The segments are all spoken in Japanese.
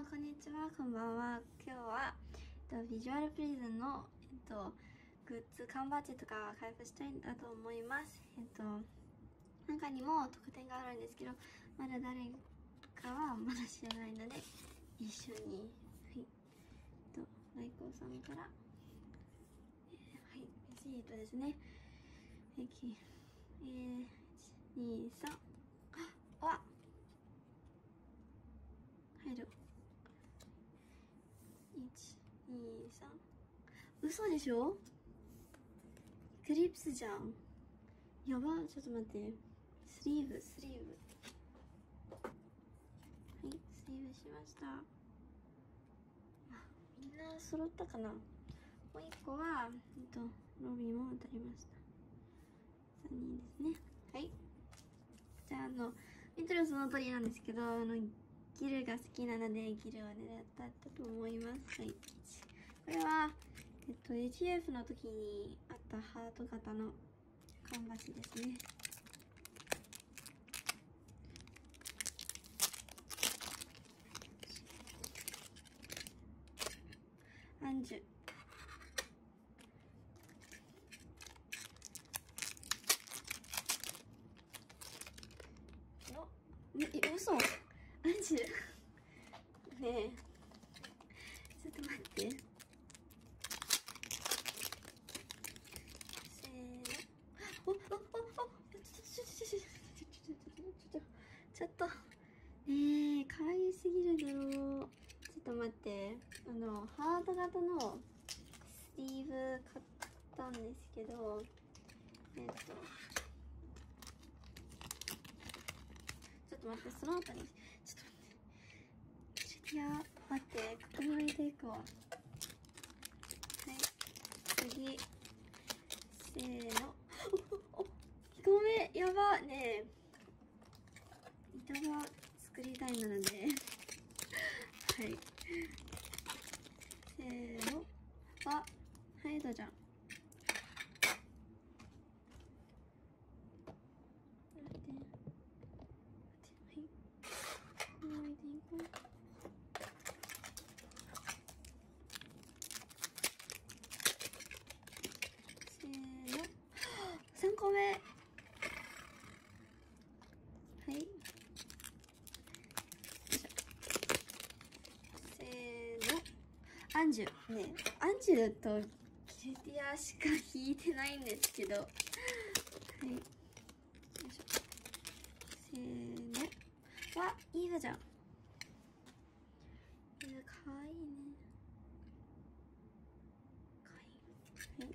んこんにちは、こんばんは。今日はビジュアルプリズンのグッズ缶バッジとか開封したいんだと思います。中にも特典があるんですけど、まだ誰かはまだ知らないので一緒に、はい、ライコーさんから、はい、レシートですね。1、2、3、あ、入る。1、2、3。嘘でしょ、クリップスじゃん。やば、ちょっと待って、スリーブ、はい、スリーブしました。みんな揃ったかな。もう一個はロビーも当たりました。3人ですね。はい、じゃあ見てるその通りなんですけど、ギルが好きなのでギルを狙ったと思います。はい、これはAGF の時にあったハート型の缶バッジですね。アンジュ、嘘、アンジュねえ、ちょっと待って、せーの、ちょっとねえ、かわいすぎるだろう。ちょっと待って、ハート型のスリーブ買ったんですけど、ちょっと待って、そのあたり、ちょっと待って、いや、待って、ここに置いていくわ。はい、次、せーの、ごめん、やば、ねえ、板場作りたいので、はい、せーの、あ、はい、どうじゃん。3個目、はい、せーの、アンジュね。アンジュとギルティアしか引いてないんですけど、はい、せーの、わ、イーブじゃん。いや、かわいいね、かわいい。はい、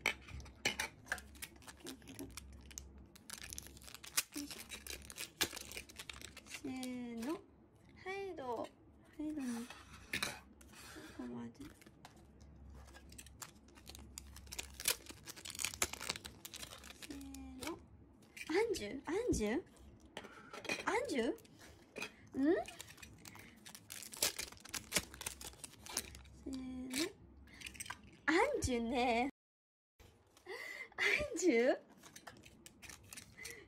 せーの、ハイドにここまで。せーの、アンジュ、うん、せーの、アンジュね、アンジュ、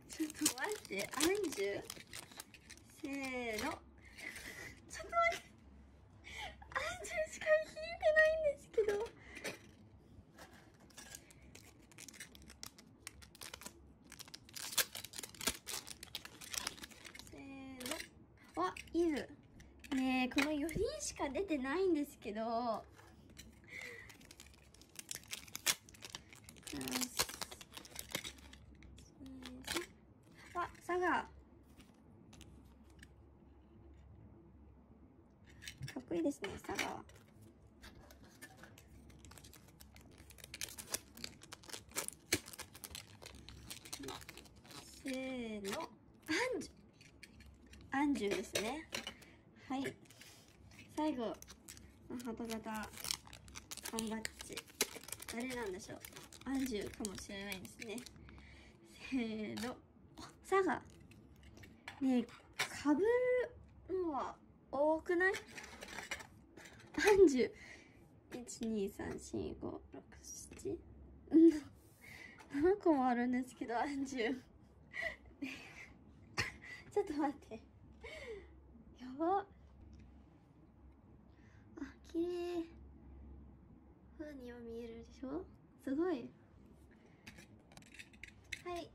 ちょっと待って、アンジュ、せーの、ちょっと待って、アンジュしか引いてないんですけど、せーの、わ、イズねえ、この4人しか出てないんですけど、わ、サガかっこいいですね、佐川。せーの、アンジュですね。はい、最後のハート型缶バッジ、誰なんでしょう。アンジュかもしれないですね。せーの、佐賀ねえ、かぶるのは多くない？30 1、2、3、4、5、6、7 7個もあるんですけど、30 ちょっと待って、やば、綺麗。ファンには見えるでしょ。すごい。はい。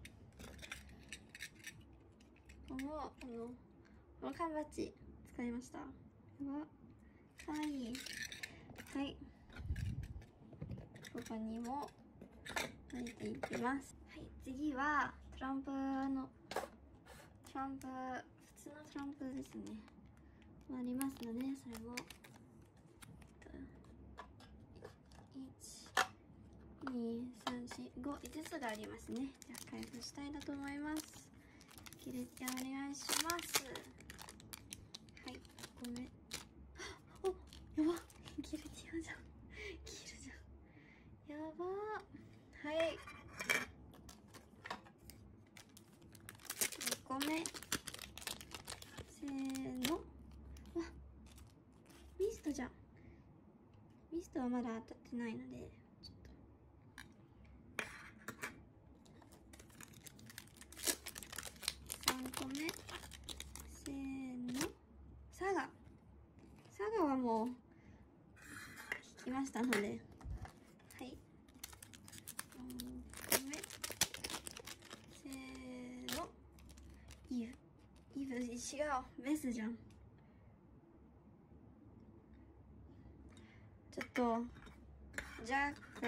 この缶バッジ使いました。可愛い。はい。ここにも入れていきます。はい、次はトランプ、普通のトランプですね。ありますので、それも。1、2、3、4、5、5つがありますね。じゃあ開封したいなと思います。切れてお願いします。はい、ごめん。お、やばっ、切れてよじゃん。切るじゃん。やばー。はい。5個目。せーの。わ、ミストじゃん。ミストはまだ当たってないので、ちょっと3個目、せーの、サガはもう引きましたので、はい、4個目、せーの、イブ、違う、メスじゃん。ちょっとジャック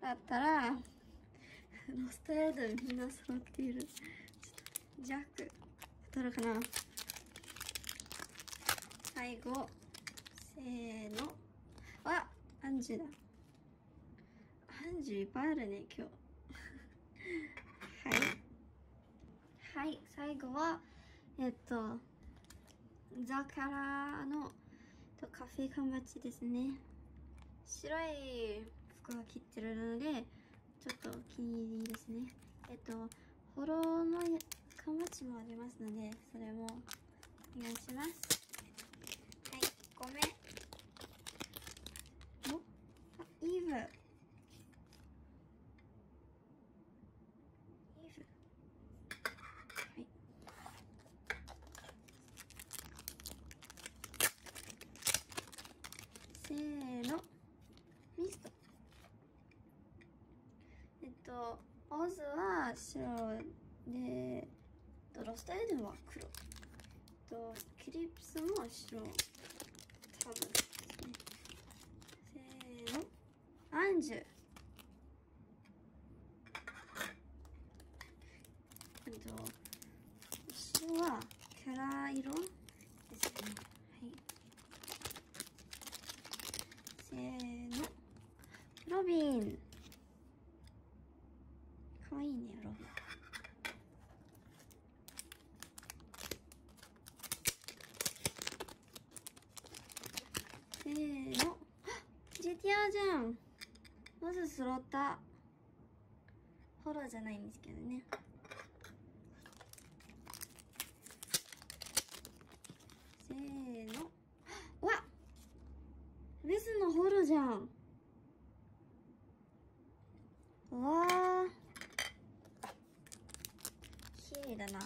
だったらロストエードみんな揃っている。ちょっとジャック当たるかな。最後せーの、わっ、アンジュだ。アンジュいっぱいあるね今日はいはい、最後はザカラのカフェ缶バッジですね。白い服を切ってるのでちょっとお気に入りですね。ホロの缶バッジもありますので、それもお願いします。はい、5個目、お、あ、イーブ、はい、せーの、ミスト。オズは白で、ロストエデンは黒、クリプスも白、多分ですね。せーの、アンジュ。白はキャラ色ですね。はい、せーの、ロビン。かわいいね、ロビン。せーの、GTAじゃん。まず揃った。フォローじゃないんですけどね。せーの。メスのホロじゃん。うわー、綺麗だな。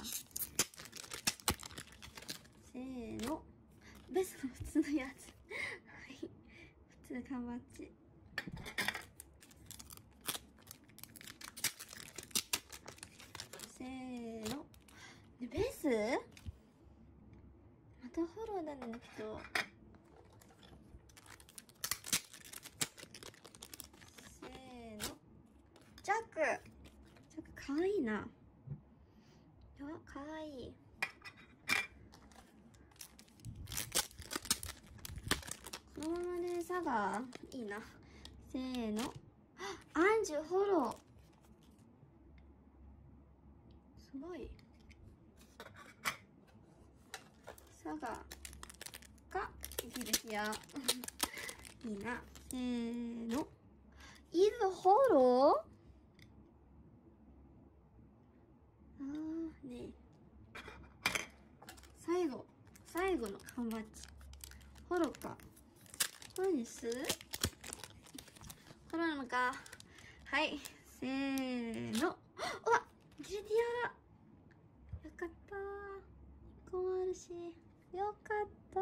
せーの、ベスの普通のやつはい、普通缶バッジ。せーの、ベスまたホロなんだけど、ジャックかわいいな。かわいい。このままでサガーいいな。せーの、アンジュ、フォロー。すごい。サガーがギルヒアいいな。せーの、イズ、フォロー。ね、最後の缶バッジ、ホロかホロにする、ホロなのか。はい、せーの、わっ、ギルティアだ。よかった、1個もあるしよかった。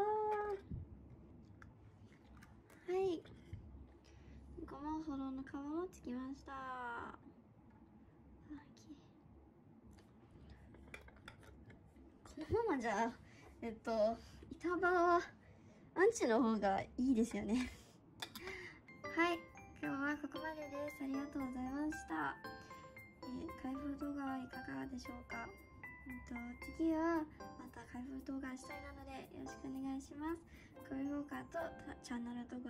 の皮もつきました。あ、きれい。このままじゃ板場はアンチの方がいいですよね。はい、今日はここまでです。ありがとうございました。開封動画はいかがでしょうか。次はまた開封動画したいなのでよろしくお願いします。高評価とチャンネル登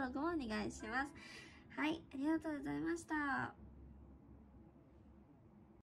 録もお願いします。はい、ありがとうございました。